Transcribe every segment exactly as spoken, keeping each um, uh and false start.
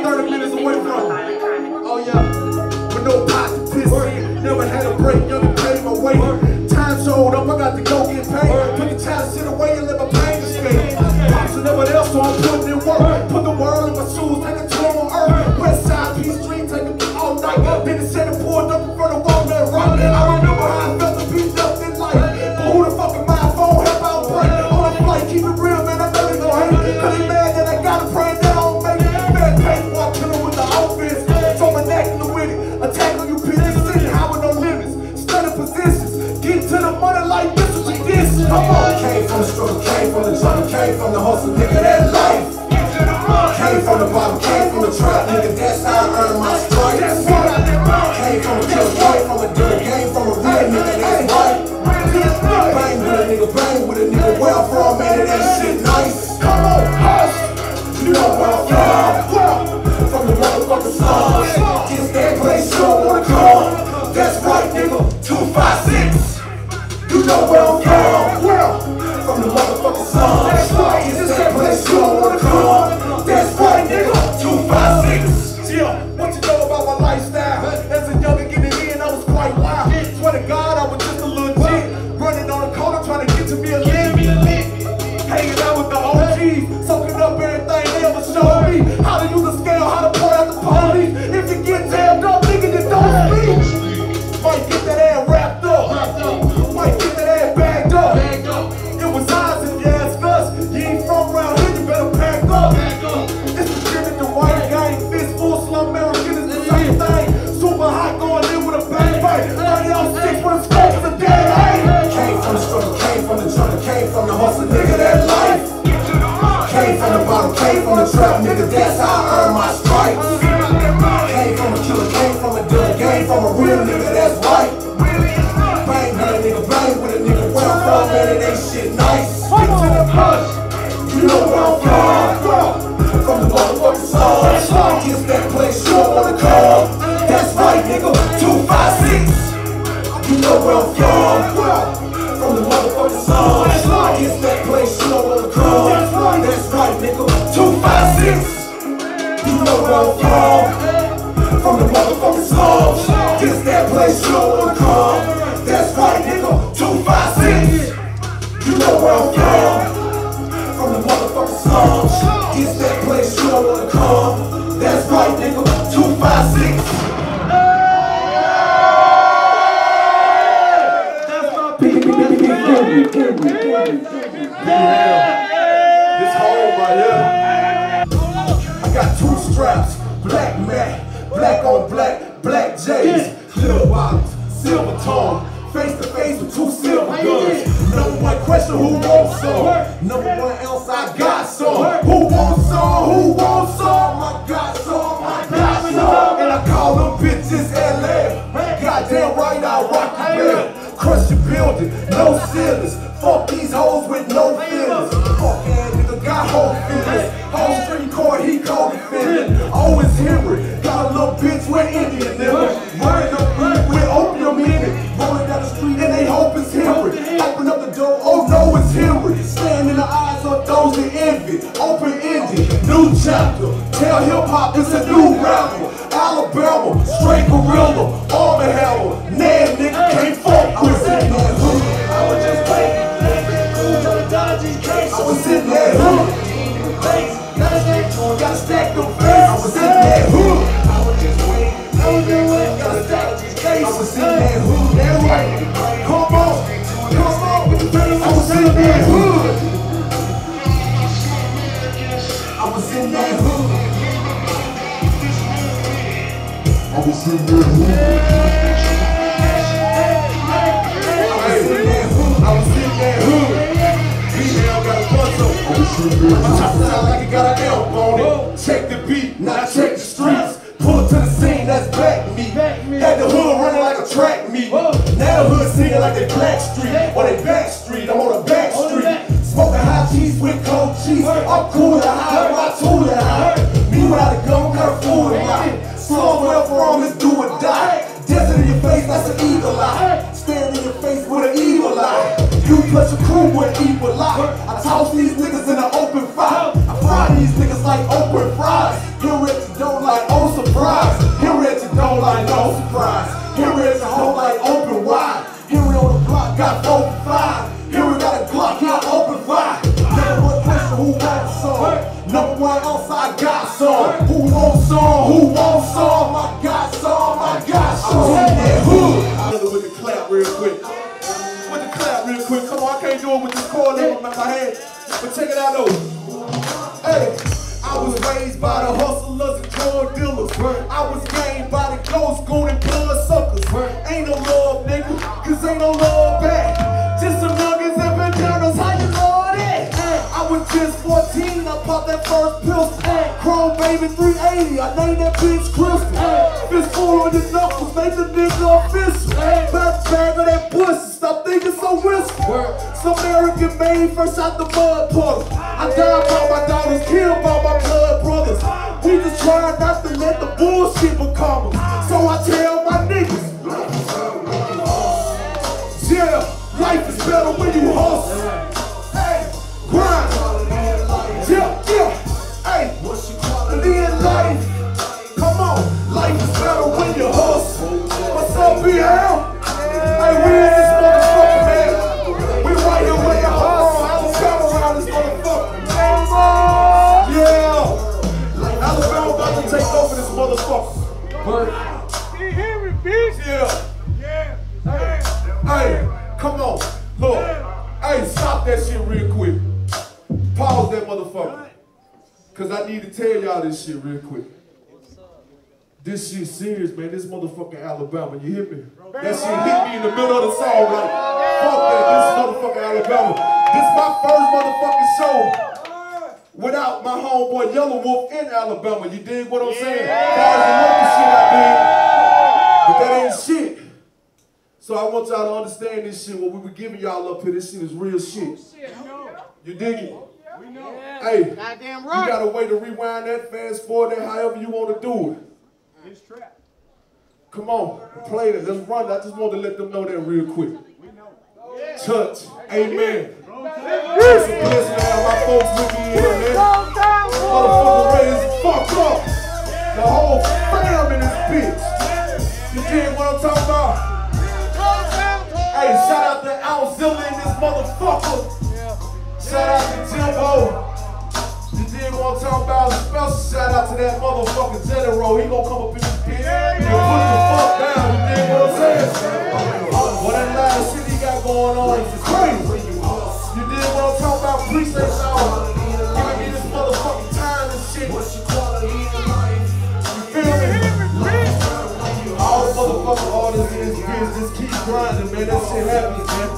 about thirty minutes away from. Oh yeah, with no positivity, never had a break, never paid my way. Time's hold up, I got to go get paid. Put the child shit away and let my pain escape. Pops and never else, so I'm putting in work. Put the world in my shoes like a tour on earth. West side, P Street, take it all night. Then the set it poured up in front of all that rock. And I remember how I felt to be nothing. Came from the hustle, nigga, that life. Came from the bottom, came from the trap, nigga, that's how I earned my stripes. Came from the just right, from a dirty game, from a real nigga, that's right. Bang with a nigga, bang with a nigga, well from man, it ain't shit nice. Come on, hush, you know where I'm from. From the motherfucking slums, just that place you don't wanna come. That's right, nigga, two five six. You know where I'm from. From the motherfucking slums, that's right, it's that place you don't wanna come. That's right, nigga, two five six. Yeah, what you know about my lifestyle? As a youngin' getting in, I was quite wild. Swear to God, I was just a little chick, running on the corner trying to get to me a lick. Hanging out with the O Gs, soaking up everything they ever showed me. How to use a scale, how to point out the police. If you get jammed up, nigga, just don't speak. Might get that ass wrapped up. Might get that ass bagged up. Came from the trap, nigga, that's how I earned my stripes. Came from a killer, came from a dirty game, from a real nigga, that's right. Bang with a nigga, bang with a nigga, where I'm from, man, it ain't shit nice. Stick to the push, you know where I'm from. From the motherfucking slums, it's that place you don't wanna come. That's right, nigga, two five six. You know where I'm from. From the motherfucking slums, it's that place you don't wanna come. That's right, nigga, two five six. You know where I'm from. From the motherfucking slums, it's that place you don't wanna come. That's right, nigga, two five six. You know where I'm from. From the motherfucking slums, it's that place you don't wanna come. That's right, nigga, two five six. Straps, black mat, black on black, black J's, little bottles, silver tongue, face to face with two silver guns. Number one question, who wants some? Number one else, I got some. Who wants some? Who wants some? I got some, I got some. And I call them bitches L M. Goddamn right, I rock the bell. Crush your building, no ceilings. Fuck these hoes with no feelings. Fuck that nigga, got whole feelings. Whole street court, he called it feelings. Always Henry, got a little bitch with Indian niggas. Running up blood with opium in it. Rolling down the street and they hope it's Henry. Open up the door, oh no, it's Henry. Stand in the eyes of those that envy. Open-ended, new chapter. Tell hip-hop it's a new rapper. Alabama, straight gorilla, all the hell. Nan nigga can't fuck with it. I was just playing. I was sitting there, hood. Gotta stack them face. I was sitting there, hood. I was just waiting. I was just waiting. Gotta stack these cases. I was sitting there, hood. That right. Come on, come on with the I was sitting there, hood. I was sitting there, hood. I was sitting there, hood. I was sitting there, hood. Top down like it got an elf on it. Check the beat, not check the streets. Pull it to the scene, that's black meat. Had the hood running like a track meet. Now the hood singing like they Black Street. Or they Back Street, I'm on the Back Street. Smoking hot cheese with cold cheese. I'm cool to high, my tool to high. Me without a gun, got a fool in mine. Slow well from is do or die. Desert in your face, that's an eagle eye. Staring in your face with an evil eye. You plus your crew with evil lie. I toss these niggas in the open fire. I fry these niggas like open fries. Here's a don't like oh surprise. Here's a don't like no surprise. Here's a whole like open wide. Here we on the block got four for five. Here we got a Glock got open wide. Number one question, who got the song? Number one outside got song. Who wants song? Who wants song? My God song, my God song. I'm gonna with the clap real quick. With the clap real quick. Come on, I can't do it with this cord in my hand. But check it out though. Hey. I was raised by the hustlers and drug dealers. I was gained by the ghost school and blood suckers. Ain't no love, nigga, cause ain't no love back. Just some nuggets and bananas, how you love that? I was just fourteen, I popped that first pistol. Chrome baby three eighty, I named that bitch Crystal. Fist full on the knuckles, make the nigga official. Best bag of that pussy, stop thinking so wistful. Some American made first out the mud puddle. I died by my daughters, killed by my blood brothers. We just try not to let the bullshit become us. So I tell my niggas, yeah, life is better when you hustle. Hey, grind. Yeah, yeah. Hey, live life. Come on, life is better when you hustle. What's up, B L? Hey, we in this motherfucker, man. We right here with the hustle. I was coming around this motherfucker. Yeah! Alabama about to take over this motherfucker. You hear me, bitch? Yeah. Yeah. Hey, hey, come on. Look. Hey, stop that shit real quick. Pause that motherfucker. Because I need to tell y'all this shit real quick. This shit serious, man. This motherfucking Alabama. You hear me? That shit hit me in the middle of the song. Like, fuck that. This motherfucking Alabama. This is my first motherfucking show without my homeboy Yellow Wolf in Alabama. You dig what I'm saying? Yeah. That was the local shit I did. But that ain't shit. So I want y'all to understand this shit. What we were giving y'all up here, this shit is real shit. You dig it? We know. Hey, you got a way to rewind that, fast forward that, however you want to do it. It's trap. Come on, play that. Let's run it. I just want to let them know that real quick. We know. Touch. Amen. This is blessed to have my folks with me in here, man. Motherfucker raised fuck up. The whole fam in this bitch. You dig what I'm talking about? Hey, shout out to Alzilla in this motherfucker. Shout out to Jimbo. You dig what I'm talking about? Special shout out to that motherfucking general. He gonna come up in this bitch and put the fuck down. You dig what I'm saying? What that loud shit he got going on is crazy. You dig what I'm talking about? Please say so. Give me this motherfucking time and shit. What's your quality in life? You feel me? All the motherfucking artists in this bitch just keep grinding, man. That shit happens, man.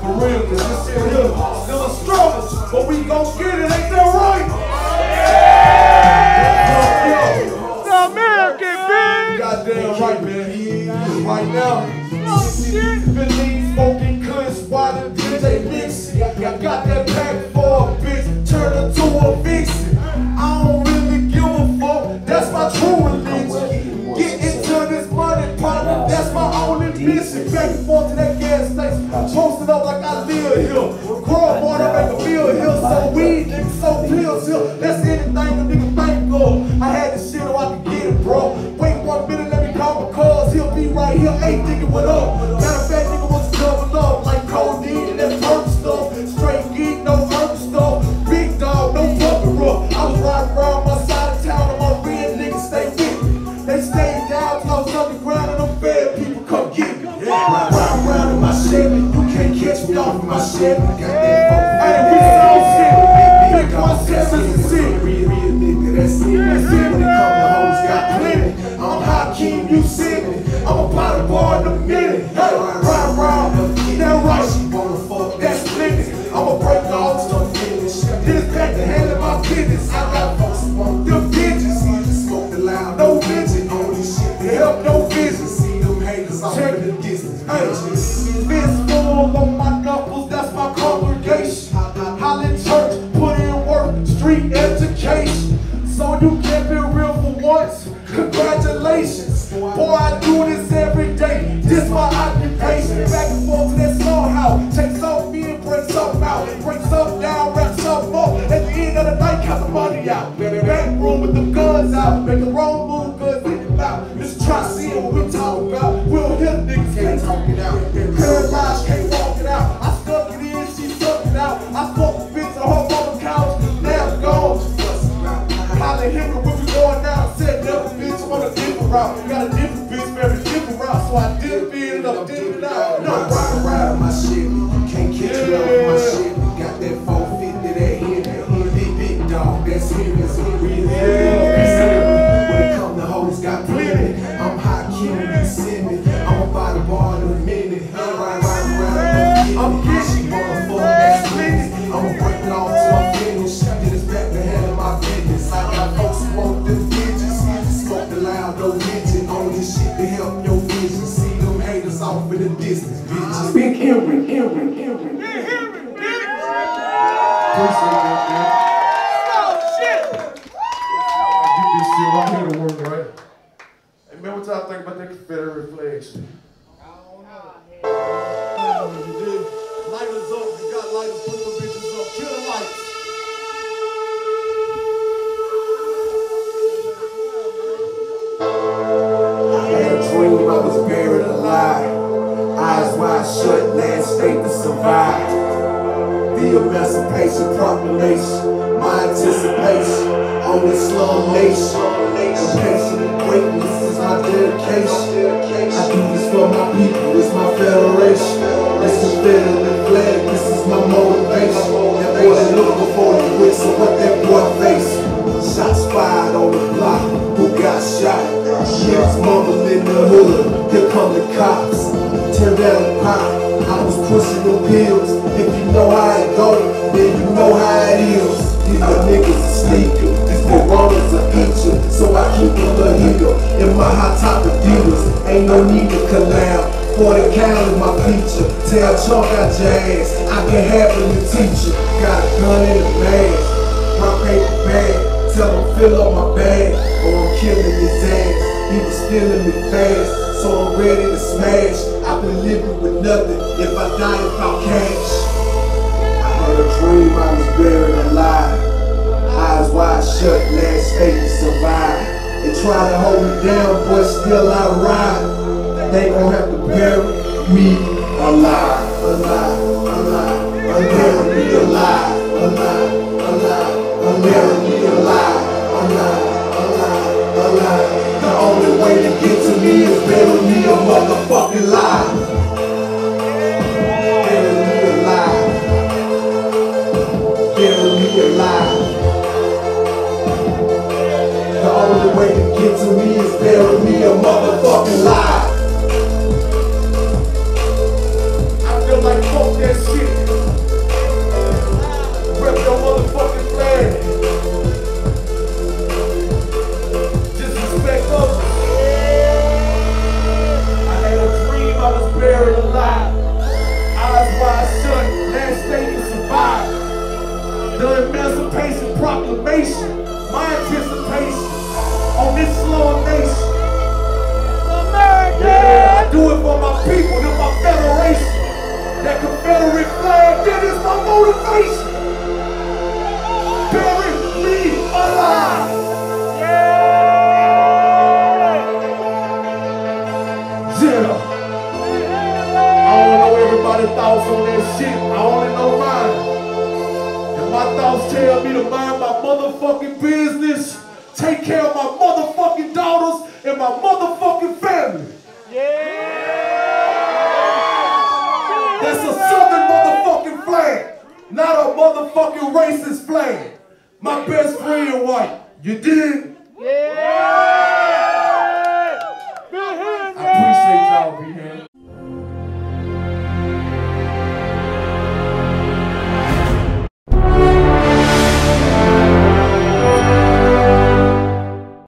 For real, cause this shit here still a struggle, but we gon' get it. Ain't that right? Yeah. The American bitch. Goddamn right, man. Right now, shit. Believe smoking cuss, why the D J mix? I got that pack for a bitch, turn her to a vixen. I don't really give a fuck, that's my true religion. Get into this money, partner, that's my only mission. Back and forth to that gas station, posted up like I live here. Grow up on her, make a meal here, so weed, nigga, so pills here. That's anything a nigga think of. I had this shit, or I could get it, bro. Wait one minute, let me call my cause, he'll be right here, ain't thinking what up. Matter of fact, nigga, what's double up, like codeine and that purple stuff. Straight geek, no other stuff. Big dog, no fucking rough. I was riding around my side of town and my real niggas stay with me. They stay down, close on the ground, and them bad people come get me. Yeah, ride round, round in my shit. You can't catch me off my shit. Got that fucking shit. Big one, seven, six. Real, real nigga, that's it. That's it. When it comes to hoes, got plenty. I'm Hakeem, you sick. I'm a pot of bar in a minute. Hey, ride around, that right, she wanna fuck, that's limit. I'ma break all stuff finish. This pack to handle my business. I got folks who want them bitches. See, just smoke the loud, no vision on this shit. To help, no vision. See, them haters, I'm in the distance. Bitches. Fist full on my knuckles, that's my congregation. Holland Church, put in work, street education. So you can't be real for once. Congratulations. Boy, I do this every day. This my occupation. Back and forth to that slow house. Takes off me and breaks up out. Breaks up down, wraps up more. At the end of the night, count the money out. Back room with the guns out. make the wrong move, cause it's loud. Let's try seeing what we talk about. We'll help niggas can't talk it out. Paralyzed can't walk it out. I stuck it in, she stuck it out. I spoke a bitch on her mama couch. Now gone, she fussed it out. Holla him with you going out. Said never bitch on a different route. Got a different bitch, very different route. So I dip in, I dip it out. No, ride around my shit. You can't catch me up my shit. Got that four fifty that ain't that hood. Big dog, that's here, that's here. We here. Got plenty. I'm hot killing you, see me. I'm about to bar in a minute. I'm right, right, right. I'm bitchy, motherfucker. That's plenty. I'ma break it off till I'm finished. Then it's back to handle my business. I got no smoke them bitches. Smoke the loud, no bitchin'. On this shit to help your vision. See them haters off in the distance, bitches. Big Henry, Henry, Henry. Big Henry, bitch. I'm here to work, right? And man, what y'all think about that Confederate flag shit? I don't know. Lighters up, they got lighters, put them bitches up, kill the lights. I had a dream I was buried alive. Eyes wide shut, landscape to survive. The Emancipation Proclamation, my anticipation. On this slum nation, impatient and greatness is my dedication. I do this for my people, it's my federation. This is better than flag, this is my motivation. That boy that look before you with, so what that boy face? Shots fired on the block, who got shot? Kids mumble in the hood, here come the cops. Tear down the pot, I was pushing them pills. If you know how it goes, then you know how it is. These little niggas are sneaking. Piranhas are itching, so I keep a mojito in my hot top of dealers. Ain't no need to collab. forty count in my feature. Tell Chunk I jazz. I can have a new teacher. Got a gun in a mask. My paper bag. Tell him fill up my bag, or I'm killing his ass. He was stealing me fast, so I'm ready to smash. I've been living with nothing. If I die, it's about cash. I had a dream I was buried alive. Eyes wide shut, last day to survive. They try to hold me down, but still I ride. They gon' have to bury me alive, alive, alive. I'm bury me alive, alive, alive. I'm bury me alive, alive, alive, alive. The only way to get to me is bury me a motherfucking lie. To me is bury me a motherfucking lie. I feel like fuck that shit. Rep your motherfucking flag. Just respect us. I had a dream I was buried alive. Eyes wide shut, last day to survive. The Emancipation Proclamation, my anticipation. On this slow nation, America. Yeah, I do it for my people, to my federation. That Confederate flag, that is my motivation. Bury me alive. Yeah. Yeah. I don't know everybody's thoughts on that shit. I only know mine. And my thoughts tell me to mind my motherfucking business. Take care of my motherfucking daughters and my motherfucking family. Yeah! That's a Southern motherfucking flag, not a motherfucking racist flag. My best friend white, you dig?